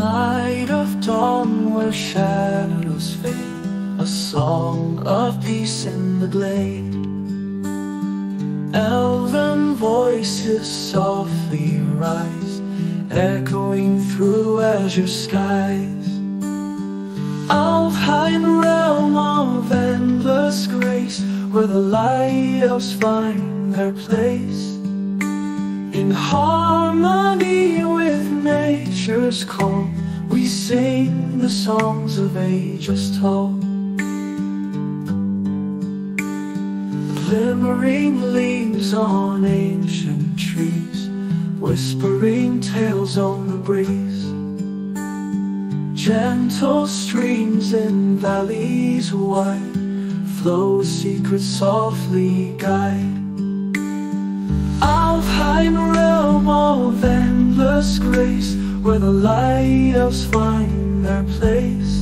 light of dawn where shadows fade, a song of peace in the glade. Elven voices softly rise, echoing through azure skies. Alfheim, realm of endless grace, where the light elves find their place, in harmony with nature's call. We sing the songs of ages tall. Glimmering leaves on ancient trees, whispering tales on the breeze. Gentle streams in valleys wide flow, secrets softly guide. Alfheim, realm of endless grace, where the light elves find their place,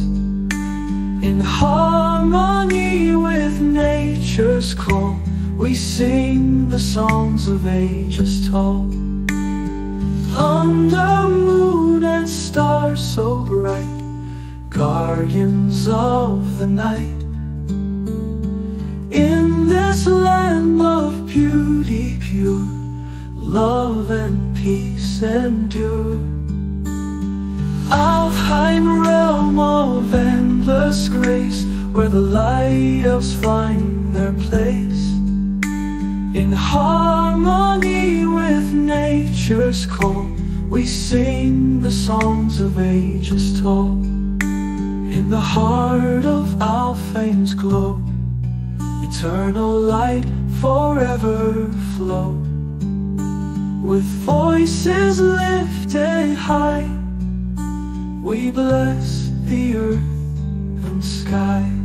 in harmony with nature's call. We sing the songs of ages tall. Under moon and stars so bright, guardians of the night, in this land of beauty pure, love and peace endure. Alfheim, realm of endless grace, where the light elves find their place, in harmony with nature's call. We sing the songs of ages tall. In the heart of Alfheim's glow, eternal light forever flow, with voices lifted high, we bless the earth and sky.